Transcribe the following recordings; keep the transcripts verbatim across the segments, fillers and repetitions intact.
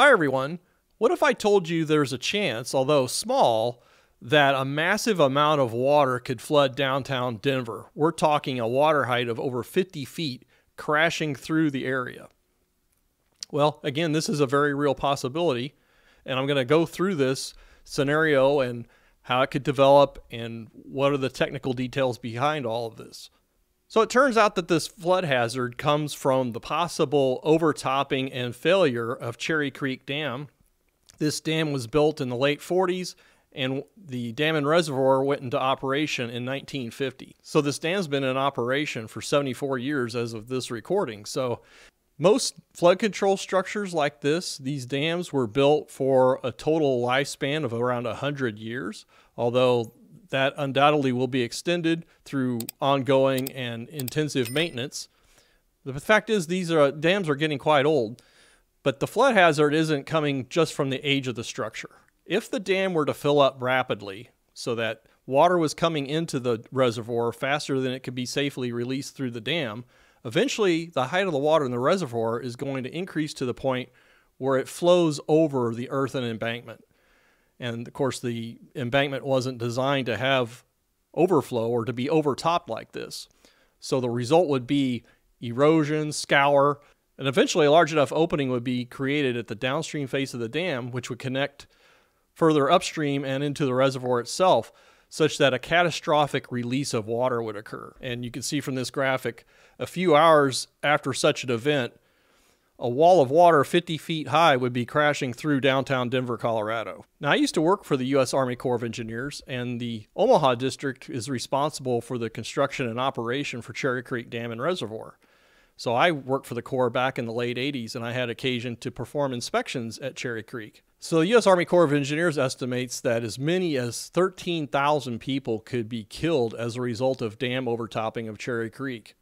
Hi everyone, what if I told you there's a chance, although small, that a massive amount of water could flood downtown Denver? We're talking a water height of over fifty feet crashing through the area. Well, again, this is a very real possibility, and I'm going to go through this scenario and how it could develop and what are the technical details behind all of this. So it turns out that this flood hazard comes from the possible overtopping and failure of Cherry Creek Dam. This dam was built in the late forties, and the dam and reservoir went into operation in nineteen fifty. So this dam's been in operation for seventy-four years as of this recording. So most flood control structures like this, these dams were built for a total lifespan of around one hundred years, although that undoubtedly will be extended through ongoing and intensive maintenance. The fact is these are, dams are getting quite old, but the flood hazard isn't coming just from the age of the structure. If the dam were to fill up rapidly so that water was coming into the reservoir faster than it could be safely released through the dam, eventually the height of the water in the reservoir is going to increase to the point where it flows over the earthen embankment. And of course the embankment wasn't designed to have overflow or to be overtopped like this. So the result would be erosion, scour, and eventually a large enough opening would be created at the downstream face of the dam, which would connect further upstream and into the reservoir itself, such that a catastrophic release of water would occur. And you can see from this graphic, a few hours after such an event, a wall of water fifty feet high would be crashing through downtown Denver, Colorado. Now, I used to work for the U S Army Corps of Engineers, and the Omaha District is responsible for the construction and operation for Cherry Creek Dam and Reservoir. So I worked for the Corps back in the late eighties, and I had occasion to perform inspections at Cherry Creek. So the U S Army Corps of Engineers estimates that as many as thirteen thousand people could be killed as a result of dam overtopping of Cherry Creek.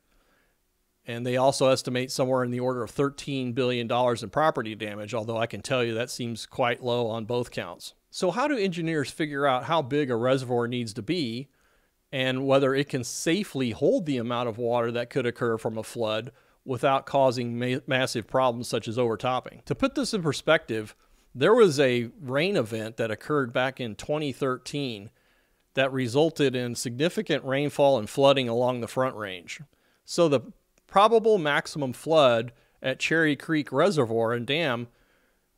And they also estimate somewhere in the order of thirteen billion dollars in property damage, although I can tell you that seems quite low on both counts. So how do engineers figure out how big a reservoir needs to be and whether it can safely hold the amount of water that could occur from a flood without causing ma massive problems such as overtopping? To put this in perspective, there was a rain event that occurred back in twenty thirteen that resulted in significant rainfall and flooding along the Front Range. So the probable maximum flood at Cherry Creek Reservoir and Dam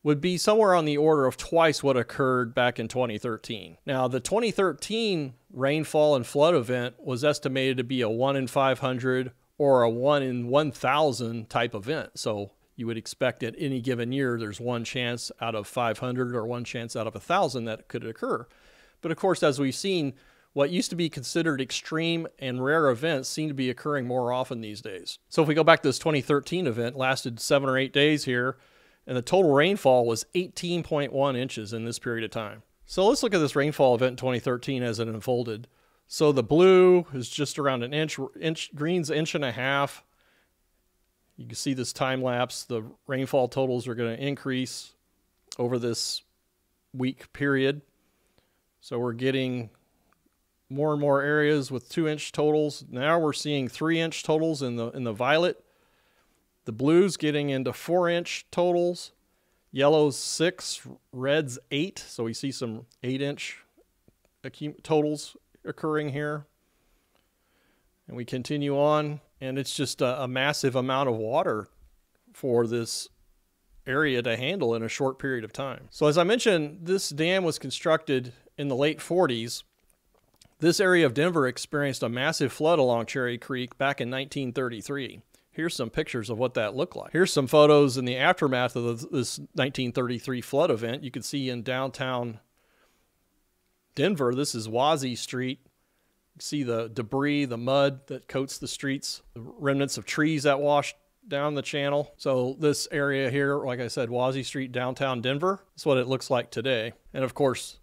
would be somewhere on the order of twice what occurred back in twenty thirteen. Now, the twenty thirteen rainfall and flood event was estimated to be a one in five hundred or a one in one thousand type event. So you would expect at any given year, there's one chance out of five hundred or one chance out of one thousand that could occur. But of course, as we've seen, what used to be considered extreme and rare events seem to be occurring more often these days. So if we go back to this twenty thirteen event, lasted seven or eight days here, and the total rainfall was eighteen point one inches in this period of time. So let's look at this rainfall event in twenty thirteen as it unfolded. So the blue is just around an inch, inch green's inch and a half. You can see this time lapse. The rainfall totals are going to increase over this week period. So we're getting more and more areas with two inch totals. Now we're seeing three inch totals in the, in the violet. The blue's getting into four inch totals. Yellow's six, red's eight. So we see some eight inch totals occurring here. And we continue on. And it's just a, a massive amount of water for this area to handle in a short period of time. So as I mentioned, this dam was constructed in the late forties. This area of Denver experienced a massive flood along Cherry Creek back in nineteen thirty-three. Here's some pictures of what that looked like. Here's some photos in the aftermath of this nineteen thirty-three flood event. You can see in downtown Denver, this is Wazee Street. See the debris, the mud that coats the streets, the remnants of trees that washed down the channel. So this area here, like I said, Wazee Street, downtown Denver, that's what it looks like today. And of course,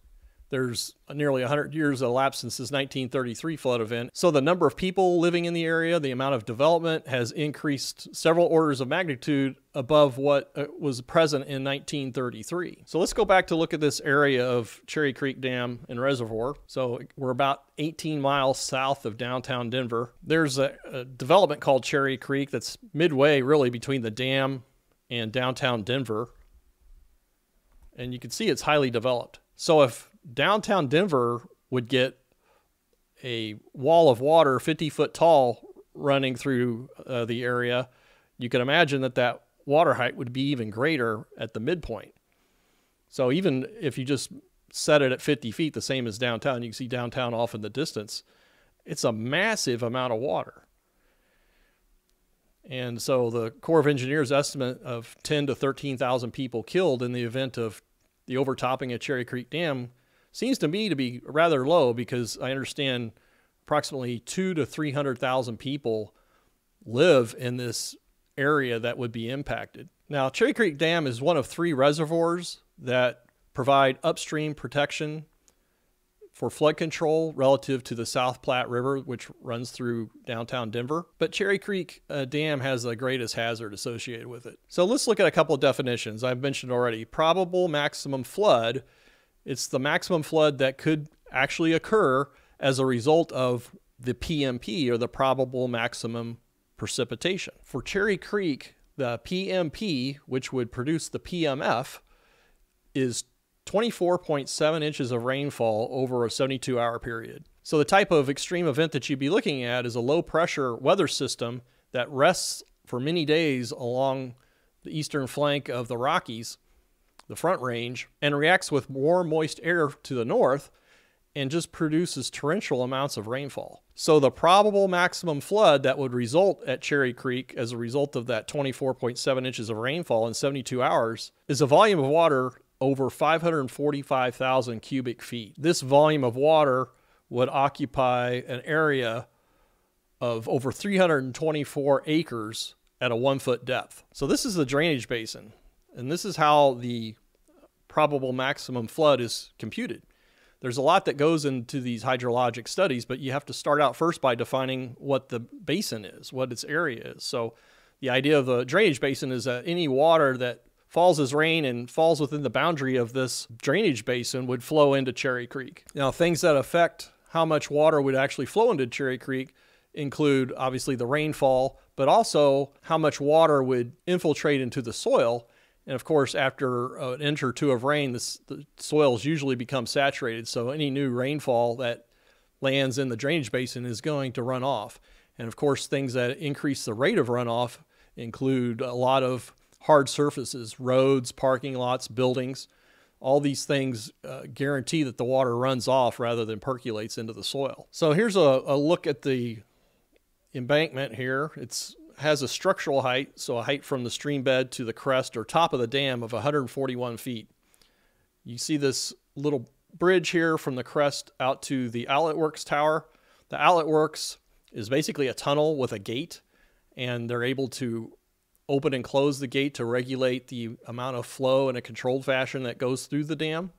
there's nearly one hundred years elapsed since this nineteen thirty-three flood event. So the number of people living in the area, the amount of development has increased several orders of magnitude above what was present in nineteen thirty-three. So let's go back to look at this area of Cherry Creek Dam and Reservoir. So we're about eighteen miles south of downtown Denver. There's a, a development called Cherry Creek that's midway really between the dam and downtown Denver. and you can see it's highly developed. So if downtown Denver would get a wall of water fifty foot tall running through uh, the area, you can imagine that that water height would be even greater at the midpoint. So even if you just set it at fifty feet, the same as downtown, you can see downtown off in the distance. It's a massive amount of water. And so the Corps of Engineers estimate of ten to thirteen thousand people killed in the event of the overtopping of Cherry Creek Dam seems to me to be rather low, because I understand approximately two to three hundred thousand people live in this area that would be impacted. Now, Cherry Creek Dam is one of three reservoirs that provide upstream protection for flood control relative to the South Platte River, which runs through downtown Denver. But Cherry Creek uh, Dam has the greatest hazard associated with it. So let's look at a couple of definitions I've mentioned already. Probable maximum flood. It's the maximum flood that could actually occur as a result of the P M P, or the probable maximum precipitation. For Cherry Creek, the P M P, which would produce the P M F, is twenty-four point seven inches of rainfall over a seventy-two hour period. So the type of extreme event that you'd be looking at is a low pressure weather system that rests for many days along the eastern flank of the Rockies, the Front Range, and reacts with more moist air to the north and just produces torrential amounts of rainfall. So the probable maximum flood that would result at Cherry Creek as a result of that twenty-four point seven inches of rainfall in seventy-two hours is a volume of water over five hundred forty-five thousand cubic feet. This volume of water would occupy an area of over three hundred twenty-four acres at a one foot depth. So this is the drainage basin, and this is how the probable maximum flood is computed. There's a lot that goes into these hydrologic studies, but you have to start out first by defining what the basin is, what its area is. So the idea of a drainage basin is that any water that falls as rain and falls within the boundary of this drainage basin would flow into Cherry Creek. Now, things that affect how much water would actually flow into Cherry Creek include obviously the rainfall, but also how much water would infiltrate into the soil. And of course, after an inch or two of rain, this, the soils usually become saturated. So any new rainfall that lands in the drainage basin is going to run off. And of course, things that increase the rate of runoff include a lot of hard surfaces, roads, parking lots, buildings. All these things uh, guarantee that the water runs off rather than percolates into the soil. So here's a, a look at the embankment here. It has a structural height, so a height from the stream bed to the crest or top of the dam of one hundred forty-one feet. You see this little bridge here from the crest out to the outlet works tower. The outlet works is basically a tunnel with a gate, and they're able to open and close the gate to regulate the amount of flow in a controlled fashion that goes through the dam.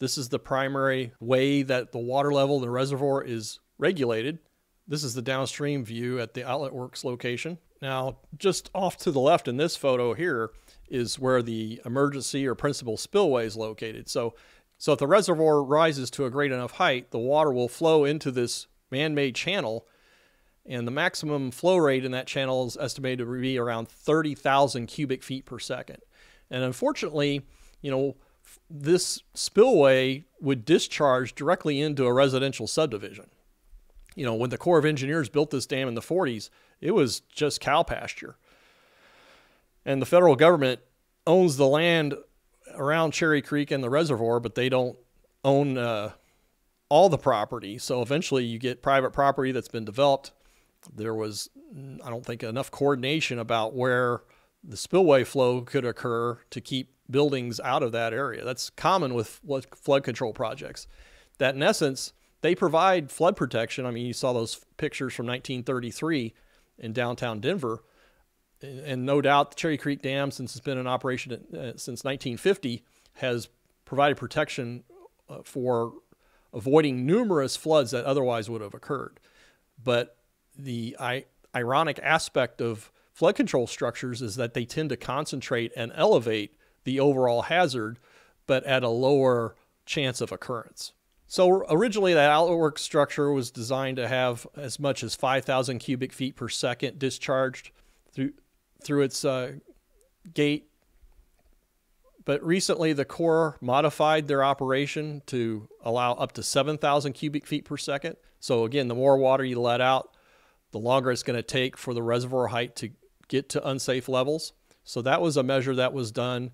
This is the primary way that the water level in the reservoir is regulated. This is the downstream view at the outlet works location. Now, just off to the left in this photo here is where the emergency or principal spillway is located. So, so if the reservoir rises to a great enough height, the water will flow into this man-made channel, and the maximum flow rate in that channel is estimated to be around thirty thousand cubic feet per second. And unfortunately, you know, this spillway would discharge directly into a residential subdivision. You know, when the Corps of Engineers built this dam in the forties, it was just cow pasture. And the federal government owns the land around Cherry Creek and the reservoir, but they don't own uh, all the property. So eventually you get private property that's been developed. There was, I don't think, enough coordination about where the spillway flow could occur to keep buildings out of that area. That's common with flood control projects, that in essence, they provide flood protection. I mean, you saw those pictures from nineteen thirty-three in downtown Denver, and no doubt the Cherry Creek Dam, since it's been in operation since nineteen fifty, has provided protection for avoiding numerous floods that otherwise would have occurred. But the ironic aspect of flood control structures is that they tend to concentrate and elevate the overall hazard, but at a lower chance of occurrence. So originally that outworks structure was designed to have as much as five thousand cubic feet per second discharged through, through its uh, gate But recently the Corps modified their operation to allow up to seven thousand cubic feet per second. So again, the more water you let out, the longer it's going to take for the reservoir height to get to unsafe levels. So that was a measure that was done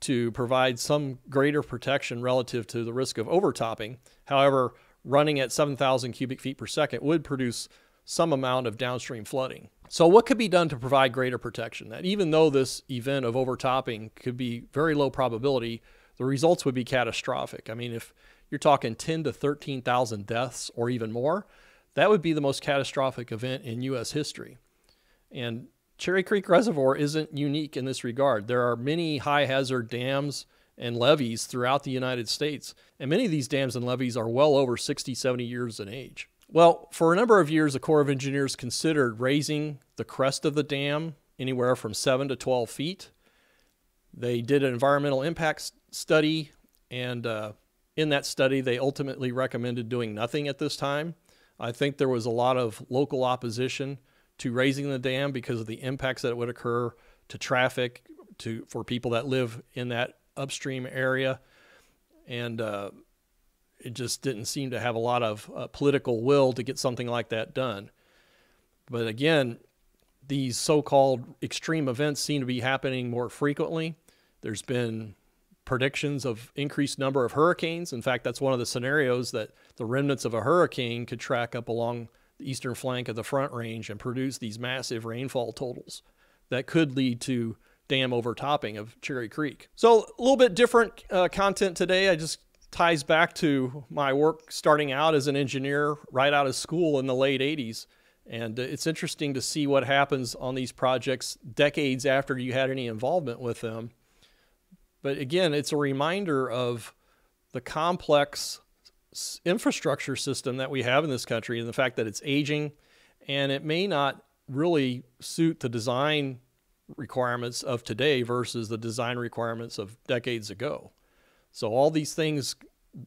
to provide some greater protection relative to the risk of overtopping. However, running at seven thousand cubic feet per second would produce some amount of downstream flooding. So what could be done to provide greater protection? That even though this event of overtopping could be very low probability, the results would be catastrophic. I mean, if you're talking ten to thirteen thousand deaths or even more, that would be the most catastrophic event in U S history. And Cherry Creek Reservoir isn't unique in this regard. There are many high hazard dams and levees throughout the United States, and many of these dams and levees are well over sixty, seventy years in age. Well, for a number of years, the Corps of Engineers considered raising the crest of the dam anywhere from seven to twelve feet. They did an environmental impact study, and uh, in that study, they ultimately recommended doing nothing at this time. I think there was a lot of local opposition to raising the dam because of the impacts that would occur to traffic, to for people that live in that upstream area, and uh, it just didn't seem to have a lot of uh, political will to get something like that done. But again, these so-called extreme events seem to be happening more frequently. There's been predictions of increased number of hurricanes. In fact, that's one of the scenarios, that the remnants of a hurricane could track up along the eastern flank of the Front Range and produce these massive rainfall totals that could lead to dam overtopping of Cherry Creek. So a little bit different uh, content today. I just ties back to my work starting out as an engineer right out of school in the late eighties. And it's interesting to see what happens on these projects decades after you had any involvement with them. But again, it's a reminder of the complex infrastructure system that we have in this country and the fact that it's aging, and it may not really suit the design requirements of today versus the design requirements of decades ago. So all these things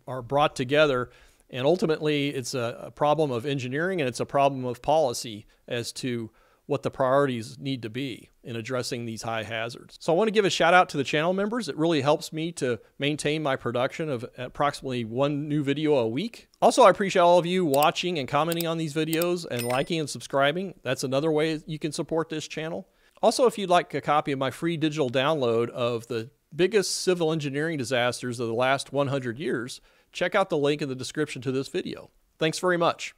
are brought together, and ultimately it's a, a problem of engineering, and it's a problem of policy as to what the priorities need to be in addressing these high hazards. So I want to give a shout out to the channel members. It really helps me to maintain my production of approximately one new video a week. Also, I appreciate all of you watching and commenting on these videos and liking and subscribing. That's another way you can support this channel. Also, if you'd like a copy of my free digital download of the biggest civil engineering disasters of the last one hundred years, check out the link in the description to this video. Thanks very much.